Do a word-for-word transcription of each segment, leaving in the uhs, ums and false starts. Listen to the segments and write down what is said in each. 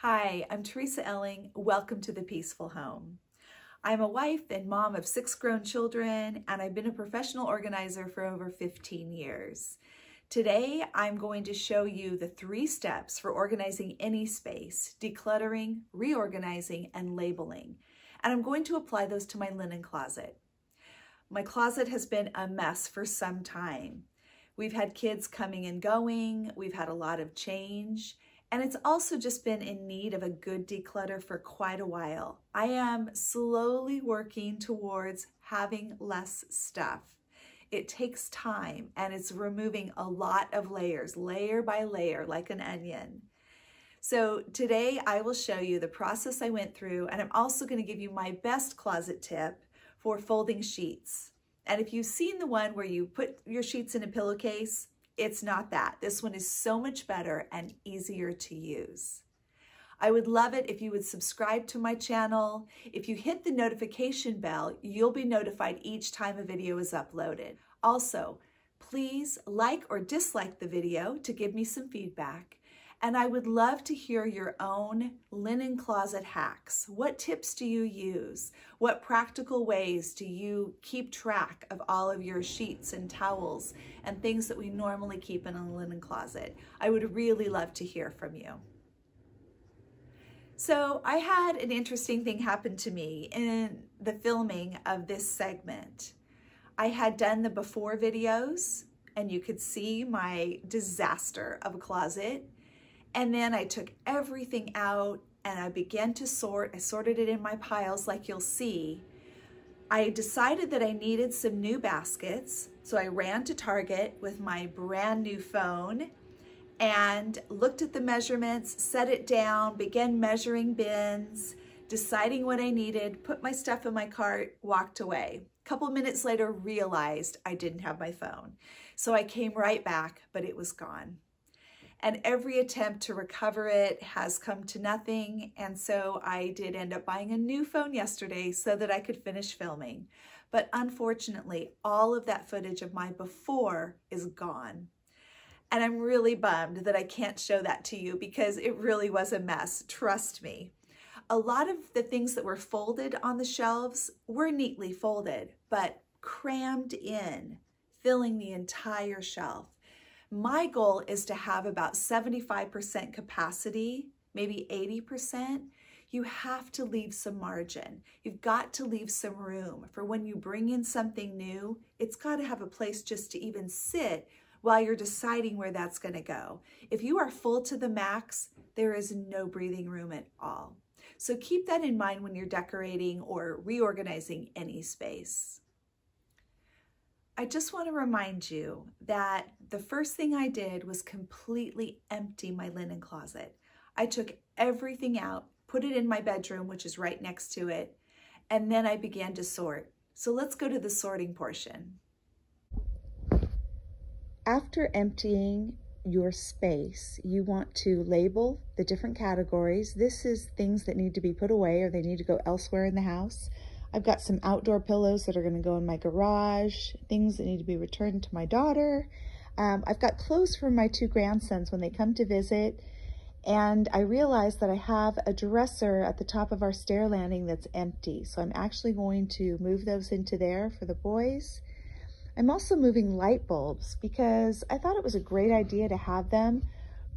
Hi, I'm Teresa Elling. Welcome to The Peaceful Home. I'm a wife and mom of six grown children, and I've been a professional organizer for over fifteen years. Today, I'm going to show you the three steps for organizing any space: decluttering, reorganizing, and labeling. And I'm going to apply those to my linen closet. My closet has been a mess for some time. We've had kids coming and going. We've had a lot of change. And it's also just been in need of a good declutter for quite a while. I am slowly working towards having less stuff. It takes time, and it's removing a lot of layers, layer by layer, like an onion. So today I will show you the process I went through, and I'm also going to give you my best closet tip for folding sheets. And if you've seen the one where you put your sheets in a pillowcase, it's not that. This one is so much better and easier to use. I would love it if you would subscribe to my channel. If you hit the notification bell, you'll be notified each time a video is uploaded. Also, please like or dislike the video to give me some feedback. And I would love to hear your own linen closet hacks. What tips do you use? What practical ways do you keep track of all of your sheets and towels and things that we normally keep in a linen closet? I would really love to hear from you. So I had an interesting thing happen to me in the filming of this segment. I had done the before videos, and you could see my disaster of a closet. And then I took everything out and I began to sort. I sorted it in my piles, like you'll see. I decided that I needed some new baskets. So I ran to Target with my brand new phone and looked at the measurements, set it down, began measuring bins, deciding what I needed, put my stuff in my cart, walked away. A couple minutes later, realized I didn't have my phone. So I came right back, but it was gone. And every attempt to recover it has come to nothing. And so I did end up buying a new phone yesterday so that I could finish filming. But unfortunately, all of that footage of my before is gone. And I'm really bummed that I can't show that to you because it really was a mess, trust me. A lot of the things that were folded on the shelves were neatly folded, but crammed in, filling the entire shelf. My goal is to have about seventy-five percent capacity, maybe eighty percent. You have to leave some margin. You've got to leave some room for when you bring in something new. It's got to have a place just to even sit while you're deciding where that's going to go. If you are full to the max, there is no breathing room at all. So keep that in mind when you're decorating or reorganizing any space. I just want to remind you that the first thing I did was completely empty my linen closet. I took everything out, put it in my bedroom, which is right next to it, and then I began to sort. So let's go to the sorting portion. After emptying your space, you want to label the different categories. This is things that need to be put away or they need to go elsewhere in the house. I've got some outdoor pillows that are going to go in my garage, things that need to be returned to my daughter. Um, I've got clothes for my two grandsons when they come to visit. And I realized that I have a dresser at the top of our stair landing that's empty. So I'm actually going to move those into there for the boys. I'm also moving light bulbs because I thought it was a great idea to have them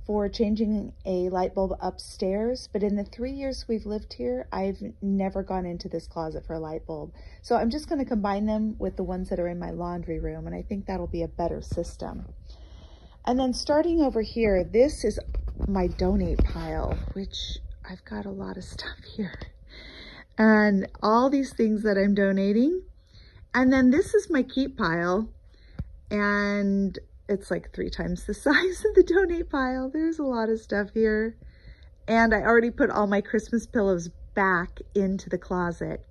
for changing a light bulb upstairs, but in the three years we've lived here, I've never gone into this closet for a light bulb. So I'm just going to combine them with the ones that are in my laundry room, and I think that'll be a better system. And then starting over here, this is my donate pile, which I've got a lot of stuff here. And all these things that I'm donating. And then this is my keep pile, and it's like three times the size of the donate pile. There's a lot of stuff here. And I already put all my Christmas pillows back into the closet.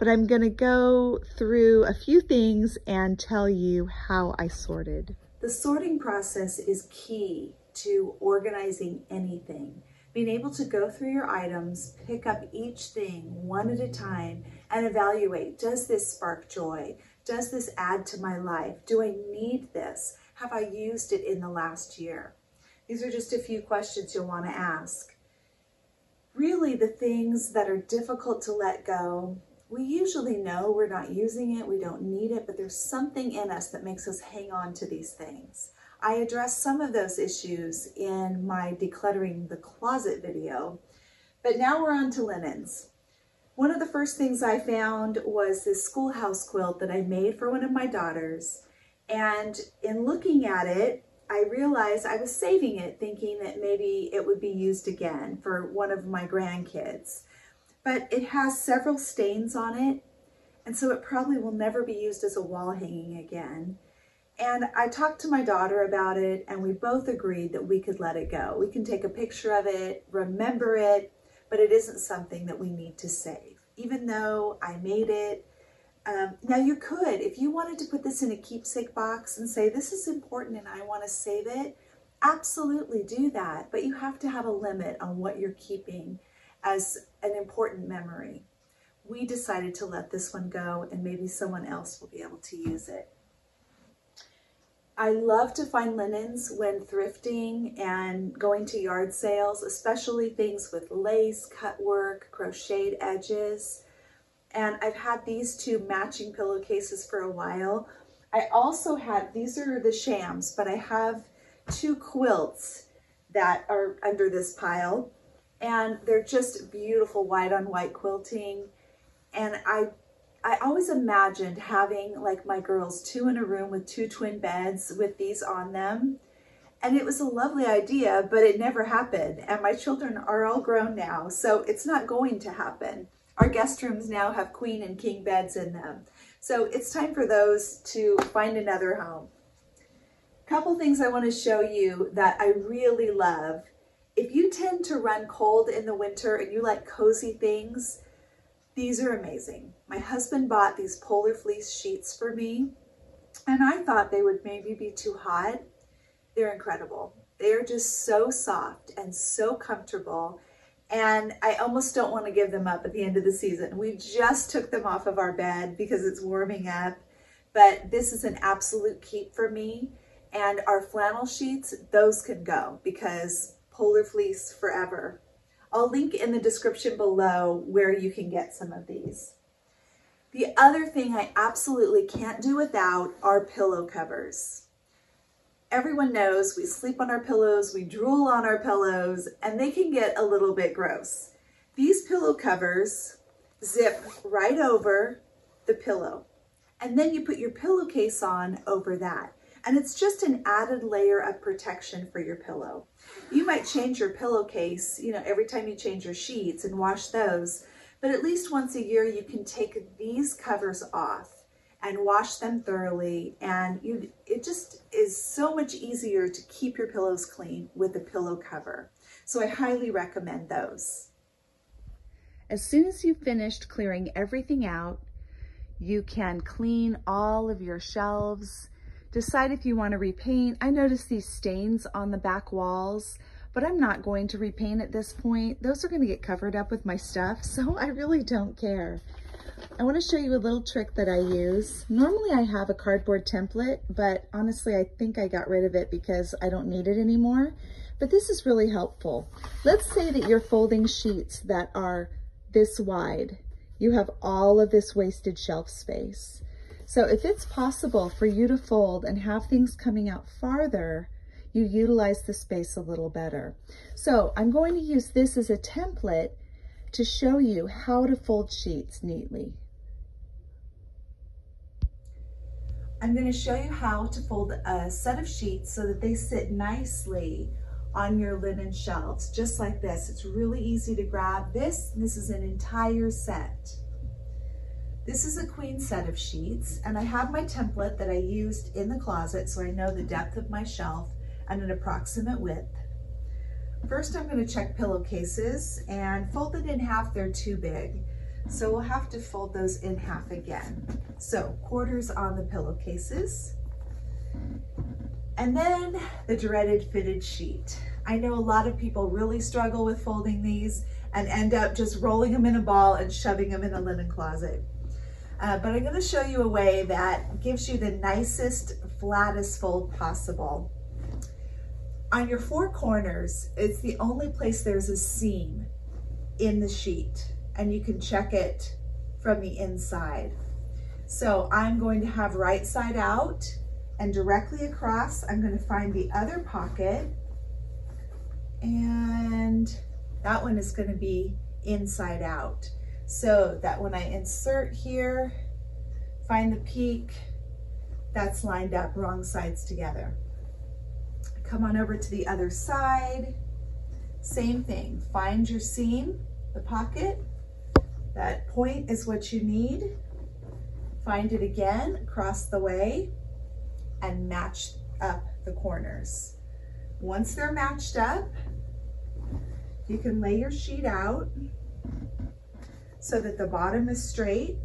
But I'm gonna go through a few things and tell you how I sorted. The sorting process is key to organizing anything. Being able to go through your items, pick up each thing one at a time, and evaluate, does this spark joy? Does this add to my life? Do I need this? Have I used it in the last year? These are just a few questions you'll want to ask. usually the things that are difficult to let go, we usually know we're not using it, we don't need it, but there's something in us that makes us hang on to these things. I addressed some of those issues in my decluttering the closet video, but now we're on to linens. One of the first things I found was this schoolhouse quilt that I made for one of my daughters. And in looking at it, I realized I was saving it thinking that maybe it would be used again for one of my grandkids. But it has several stains on it, and so it probably will never be used as a wall hanging again. And I talked to my daughter about it, and we both agreed that we could let it go. We can take a picture of it, remember it, but it isn't something that we need to save, even though I made it. Um, now you could, if you wanted to put this in a keepsake box and say, this is important and I want to save it, absolutely do that. But you have to have a limit on what you're keeping as an important memory. We decided to let this one go, and maybe someone else will be able to use it. I love to find linens when thrifting and going to yard sales, especially things with lace, cut work, crocheted edges. And I've had these two matching pillowcases for a while. I also had, these are the shams, but I have two quilts that are under this pile, and they're just beautiful white on white quilting. And I I always imagined having like my girls two in a room with two twin beds with these on them. And it was a lovely idea, but it never happened. And my children are all grown now, so it's not going to happen. Our guest rooms now have queen and king beds in them. So it's time for those to find another home. Couple things I want to show you that I really love. If you tend to run cold in the winter and you like cozy things, these are amazing. My husband bought these polar fleece sheets for me, and I thought they would maybe be too hot. They're incredible. They are just so soft and so comfortable, and I almost don't want to give them up at the end of the season. We just took them off of our bed because it's warming up, but this is an absolute keep for me. And our flannel sheets, those can go because polar fleece forever. I'll link in the description below where you can get some of these. The other thing I absolutely can't do without are pillow covers. Everyone knows we sleep on our pillows, we drool on our pillows, and they can get a little bit gross. These pillow covers zip right over the pillow, and then you put your pillowcase on over that. And it's just an added layer of protection for your pillow. You might change your pillowcase, you know, every time you change your sheets and wash those, but at least once a year you can take these covers off and wash them thoroughly, and you, it just is so much easier to keep your pillows clean with a pillow cover. So I highly recommend those. As soon as you've finished clearing everything out, you can clean all of your shelves. Decide if you want to repaint. I noticed these stains on the back walls, but I'm not going to repaint at this point. Those are going to get covered up with my stuff, so I really don't care. I want to show you a little trick that I use. Normally I have a cardboard template, but honestly I think I got rid of it because I don't need it anymore. But this is really helpful. Let's say that you're folding sheets that are this wide. You have all of this wasted shelf space. So if it's possible for you to fold and have things coming out farther, you utilize the space a little better. So I'm going to use this as a template to show you how to fold sheets neatly. I'm going to show you how to fold a set of sheets so that they sit nicely on your linen shelves, just like this. It's really easy to grab this. This is an entire set. This is a queen set of sheets, and I have my template that I used in the closet, so I know the depth of my shelf and an approximate width. First, I'm going to check pillowcases, and folded in half, they're too big. So we'll have to fold those in half again. So quarters on the pillowcases. And then the dreaded fitted sheet. I know a lot of people really struggle with folding these and end up just rolling them in a ball and shoving them in a linen closet. Uh, but I'm going to show you a way that gives you the nicest, flattest fold possible. On your four corners, it's the only place there's a seam. in the sheet, and you can check it from the inside. So I'm going to have right side out, and directly across, I'm going to find the other pocket, and that one is going to be inside out. So that when I insert here, find the peak, that's lined up, wrong sides together. Come on over to the other side, same thing, find your seam, the pocket, that point is what you need, find it again across the way, and match up the corners. Once they're matched up, you can lay your sheet out so that the bottom is straight,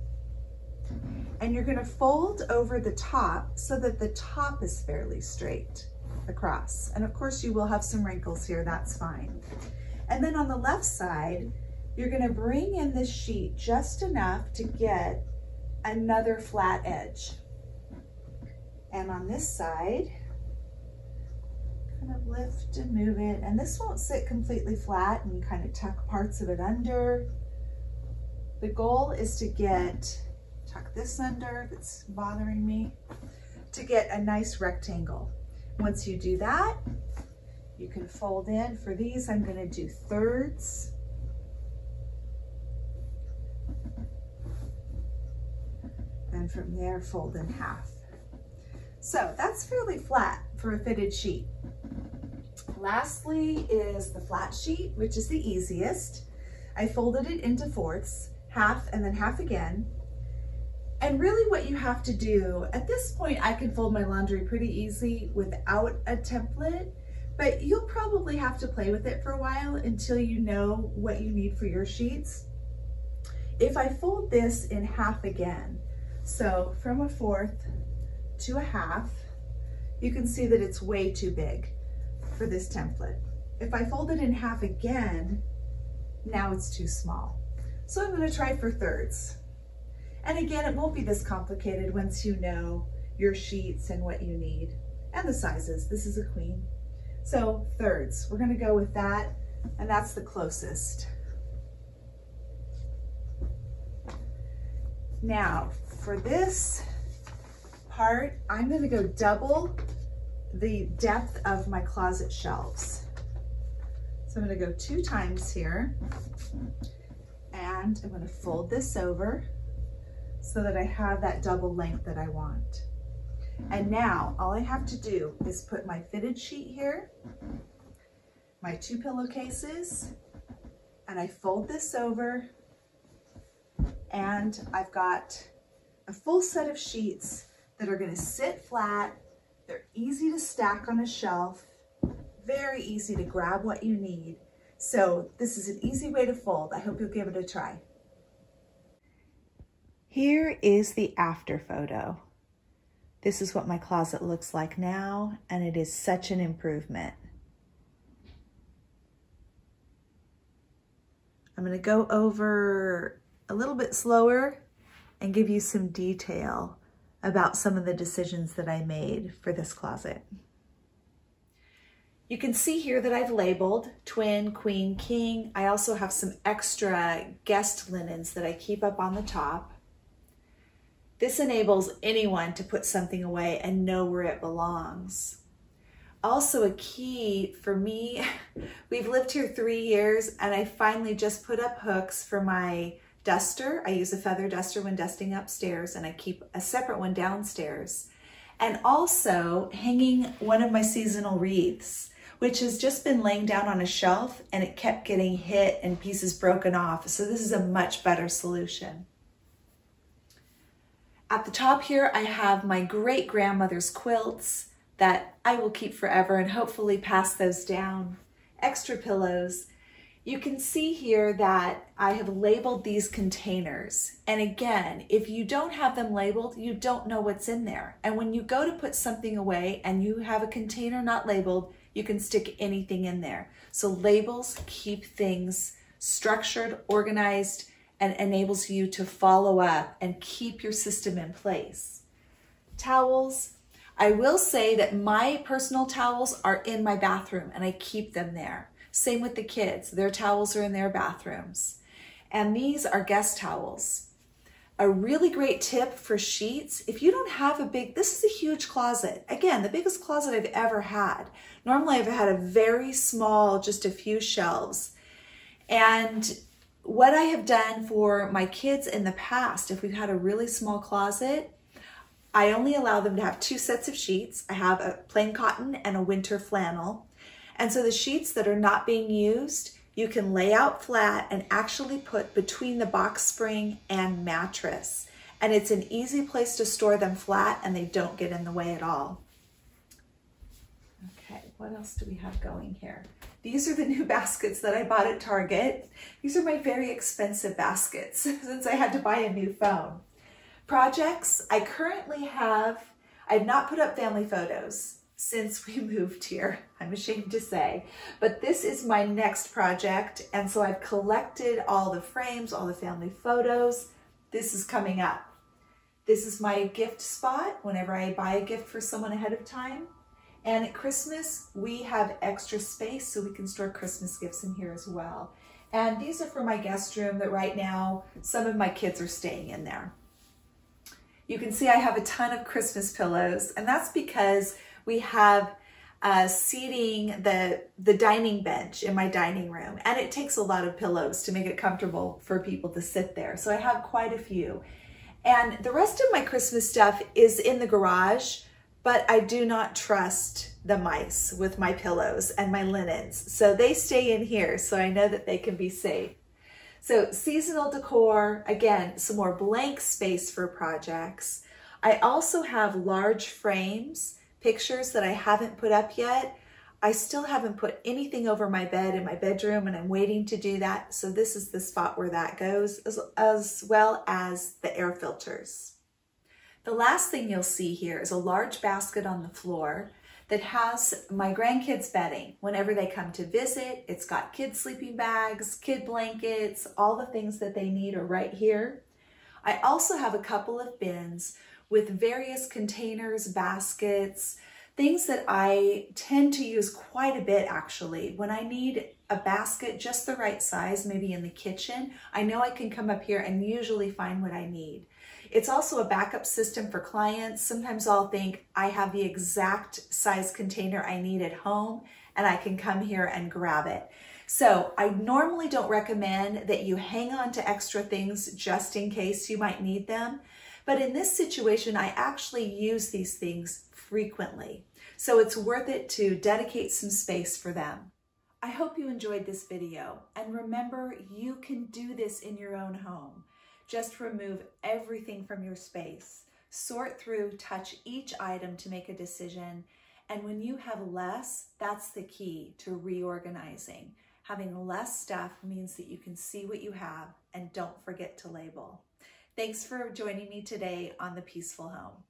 and you're going to fold over the top so that the top is fairly straight across. And of course you will have some wrinkles here, that's fine. And then on the left side, you're going to bring in the sheet just enough to get another flat edge. And on this side, kind of lift and move it. And this won't sit completely flat, and you kind of tuck parts of it under. The goal is to get, tuck this under, that's bothering me, to get a nice rectangle. Once you do that, you can fold in. For these, I'm going to do thirds. And from there, fold in half. So that's fairly flat for a fitted sheet. Lastly is the flat sheet, which is the easiest. I folded it into fourths, half and then half again. And really what you have to do, at this point I can fold my laundry pretty easy without a template, but you'll probably have to play with it for a while until you know what you need for your sheets. If I fold this in half again, so from a fourth to a half, you can see that it's way too big for this template. If I fold it in half again, now it's too small. So I'm going to try for thirds. And again, it won't be this complicated once you know your sheets and what you need and the sizes. This is a queen. So thirds, we're going to go with that, and that's the closest. Now for this part, I'm going to go double the depth of my closet shelves. So I'm going to go two times here, and I'm going to fold this over so that I have that double length that I want. And now all I have to do is put my fitted sheet here, my two pillowcases, and I fold this over, and I've got a full set of sheets that are going to sit flat. They're easy to stack on a shelf, very easy to grab what you need. So this is an easy way to fold. I hope you'll give it a try. Here is the after photo. This is what my closet looks like now, and it is such an improvement. I'm going to go over a little bit slower and give you some detail about some of the decisions that I made for this closet. You can see here that I've labeled twin, queen, king. I also have some extra guest linens that I keep up on the top. This enables anyone to put something away and know where it belongs. Also a key for me, we've lived here three years and I finally just put up hooks for my duster. I use a feather duster when dusting upstairs, and I keep a separate one downstairs. And also hanging one of my seasonal wreaths, which has just been laying down on a shelf, and it kept getting hit and pieces broken off. So this is a much better solution. At the top here, I have my great grandmother's quilts that I will keep forever and hopefully pass those down. Extra pillows. You can see here that I have labeled these containers. And again, if you don't have them labeled, you don't know what's in there. And when you go to put something away and you have a container not labeled, you can stick anything in there. So labels keep things structured, organized, and enables you to follow up and keep your system in place. Towels. I will say that my personal towels are in my bathroom and I keep them there. Same with the kids. Their towels are in their bathrooms. And these are guest towels. A really great tip for sheets, if you don't have a big, this is a huge closet. Again, the biggest closet I've ever had. Normally I've had a very small, just a few shelves. And what I have done for my kids in the past, if we've had a really small closet, I only allow them to have two sets of sheets. I have a plain cotton and a winter flannel. And so the sheets that are not being used, you can lay out flat and actually put between the box spring and mattress. And it's an easy place to store them flat and they don't get in the way at all. Okay, what else do we have going here? These are the new baskets that I bought at Target. These are my very expensive baskets since I had to buy a new phone. Projects, I currently have, I've not put up family photos since we moved here, I'm ashamed to say, but this is my next project. And so I've collected all the frames, all the family photos. This is coming up. This is my gift spot whenever I buy a gift for someone ahead of time. And at Christmas, we have extra space so we can store Christmas gifts in here as well. And these are for my guest room that right now, some of my kids are staying in there. You can see I have a ton of Christmas pillows, and that's because we have uh, seating the, the dining bench in my dining room, and it takes a lot of pillows to make it comfortable for people to sit there. So I have quite a few. And the rest of my Christmas stuff is in the garage, but I do not trust the mice with my pillows and my linens. So they stay in here, so I know that they can be safe. So seasonal decor, again, some more blank space for projects. I also have large frames, pictures that I haven't put up yet. I still haven't put anything over my bed in my bedroom, and I'm waiting to do that. So this is the spot where that goes, as, as well as the air filters. The last thing you'll see here is a large basket on the floor that has my grandkids' bedding. Whenever they come to visit, it's got kids' sleeping bags, kid blankets, all the things that they need are right here. I also have a couple of bins with various containers, baskets, things that I tend to use quite a bit actually. When I need a basket just the right size, maybe in the kitchen, I know I can come up here and usually find what I need. It's also a backup system for clients. Sometimes I'll think I have the exact size container I need at home and I can come here and grab it. So I normally don't recommend that you hang on to extra things just in case you might need them. But in this situation, I actually use these things frequently. So it's worth it to dedicate some space for them. I hope you enjoyed this video. And remember, you can do this in your own home. Just remove everything from your space. Sort through, touch each item to make a decision. And when you have less, that's the key to reorganizing. Having less stuff means that you can see what you have and don't forget to label. Thanks for joining me today on The Peaceful Home.